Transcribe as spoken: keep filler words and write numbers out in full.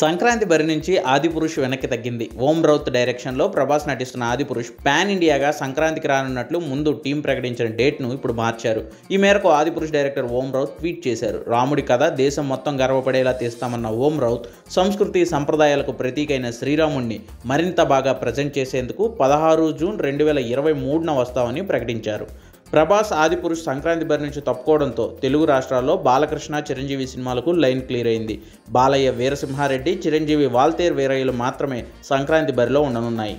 సంక్రాంతి బరి నుంచి ఆదిపురుష్ వెనక్కి తగ్గింది. ఓం రౌత్ డైరెక్షన్లో ప్రభాస్ నటిస్తున్న ఆదిపురుష్ ప్యాన్ ఇండియాగా సంక్రాంతికి రానున్నట్లు ముందు టీం ప్రకటించిన డేట్ను ఇప్పుడు మార్చారు. ఈ మేరకు ఆదిపురుష్ డైరెక్టర్ ఓం రౌత్ ట్వీట్ చేశారు. రాముడి కథ దేశం మొత్తం గర్వపడేలా తీస్తామన్న ఓం రౌత్ సంస్కృతి సంప్రదాయాలకు ప్రతీకైన శ్రీరాముడిని మరింత బాగా ప్రజెంట్ చేసేందుకు పదహారు జూన్ రెండు వేల ఇరవై మూడున వస్తామని ప్రకటించారు. ప్రభాస్ ఆదిపురుష్ సంక్రాంతి బరి నుంచి తప్పుకోవడంతో తెలుగు రాష్ట్రాల్లో బాలకృష్ణ చిరంజీవి సినిమాలకు లైన్ క్లియర్ అయింది. బాలయ్య వీరసింహారెడ్డి, చిరంజీవి వాల్తేర్ వీరయ్యలు మాత్రమే సంక్రాంతి బరిలో ఉండనున్నాయి.